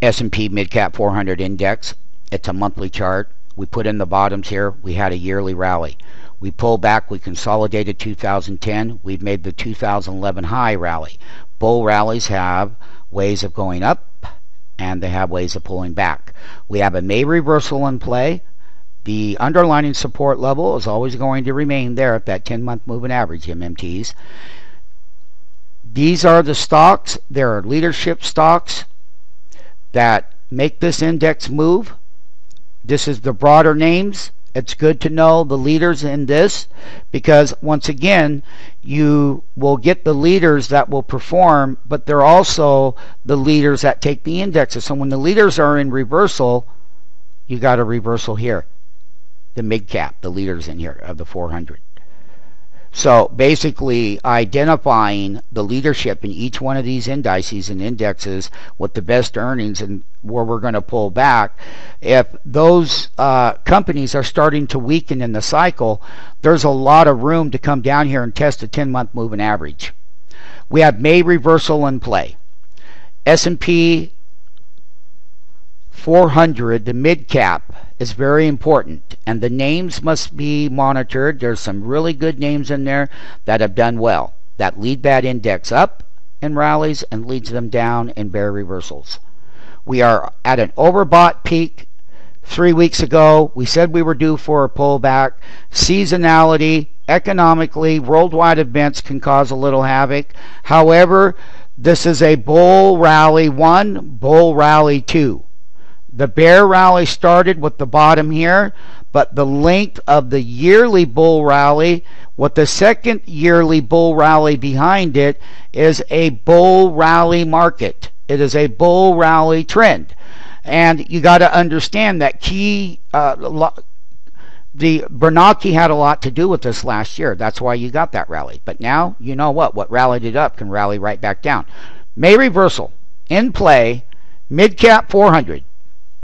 S&P MidCap 400 Index. It's a monthly chart. We put in the bottoms here. We had a yearly rally. We pulled back. We consolidated 2010. We've made the 2011 high rally. Bull rallies have ways of going up, and they have ways of pulling back. We have a May reversal in play. The underlying support level is always going to remain there at that 10-month moving average, MMTs. These are the stocks. There are leadership stocks that make this index move. This is the broader names. It's good to know the leaders in this, because once again, you will get the leaders that will perform, but they're also the leaders that take the indexes. So when the leaders are in reversal, you got a reversal here. The mid cap, the leaders in here of the 400. So basically identifying the leadership in each one of these indices and indexes with the best earnings and where we're going to pull back. If those companies are starting to weaken in the cycle, there's a lot of room to come down here and test a 10-month moving average. We have May reversal in play. S&P 400, the mid cap, is very important, and the names must be monitored. There's some really good names in there that have done well, that lead that index up in rallies and leads them down in bear reversals. We are at an overbought peak. 3 weeks ago, we said we were due for a pullback. Seasonality, economically, worldwide events can cause a little havoc. However, this is a bull rally one, bull rally two. The bear rally started with the bottom here, but the length of the yearly bull rally with the second yearly bull rally behind it is a bull rally market. It is a bull rally trend. And you got to understand that the Bernanke had a lot to do with this last year. That's why you got that rally. But now you know what rallied it up can rally right back down. May reversal in play, mid cap 400.